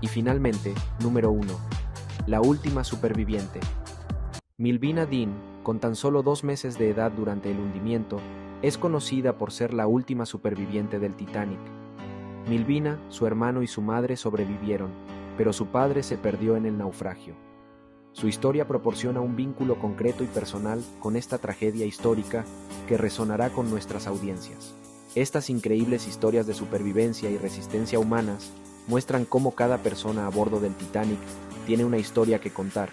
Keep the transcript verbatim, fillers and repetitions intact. Y finalmente, número uno. La última superviviente. Milvina Dean, con tan solo dos meses de edad durante el hundimiento, es conocida por ser la última superviviente del Titanic. Milvina, su hermano y su madre sobrevivieron, pero su padre se perdió en el naufragio. Su historia proporciona un vínculo concreto y personal con esta tragedia histórica que resonará con nuestras audiencias. Estas increíbles historias de supervivencia y resistencia humanas muestran cómo cada persona a bordo del Titanic tiene una historia que contar.